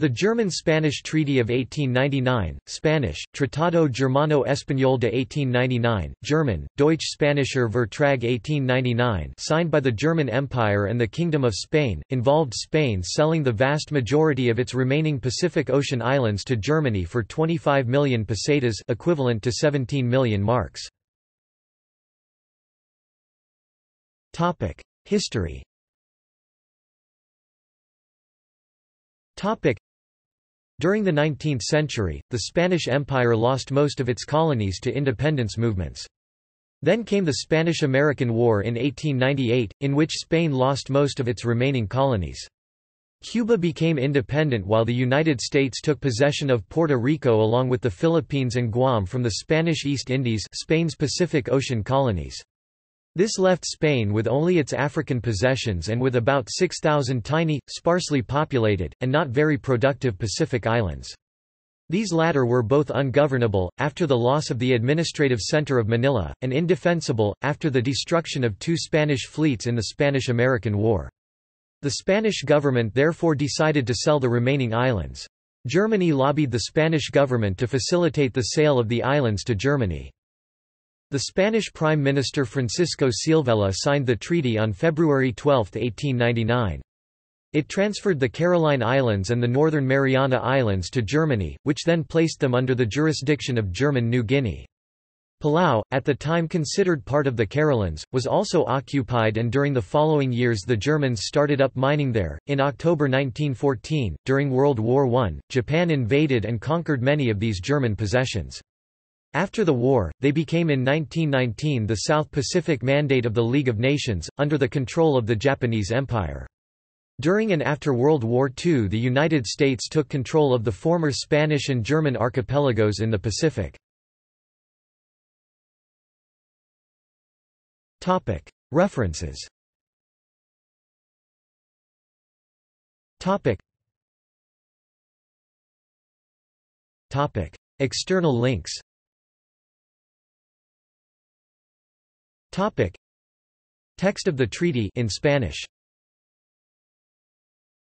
The German-Spanish Treaty of 1899, Spanish, Tratado Germano Español de 1899, German, Deutsch-Spanischer Vertrag 1899, signed by the German Empire and the Kingdom of Spain, involved Spain selling the vast majority of its remaining Pacific Ocean islands to Germany for 25 million pesetas, equivalent to 17 million marks. History. During the 19th century, the Spanish Empire lost most of its colonies to independence movements. Then came the Spanish-American War in 1898, in which Spain lost most of its remaining colonies. Cuba became independent while the United States took possession of Puerto Rico along with the Philippines and Guam from the Spanish East Indies, Spain's Pacific Ocean colonies. This left Spain with only its African possessions and with about 6,000 tiny, sparsely populated, and not very productive Pacific islands. These latter were both ungovernable, after the loss of the administrative center of Manila, and indefensible, after the destruction of two Spanish fleets in the Spanish-American War. The Spanish government therefore decided to sell the remaining islands. Germany lobbied the Spanish government to facilitate the sale of the islands to Germany. The Spanish Prime Minister Francisco Silvela signed the treaty on February 12, 1899. It transferred the Caroline Islands and the Northern Mariana Islands to Germany, which then placed them under the jurisdiction of German New Guinea. Palau, at the time considered part of the Carolines, was also occupied, and during the following years the Germans started up mining there. In October 1914, during World War I, Japan invaded and conquered many of these German possessions. After the war, they became in 1919 the South Pacific Mandate of the League of Nations, under the control of the Japanese Empire. During and after World War II, the United States took control of the former Spanish and German archipelagos in the Pacific. References. External links. Text of the treaty in Spanish.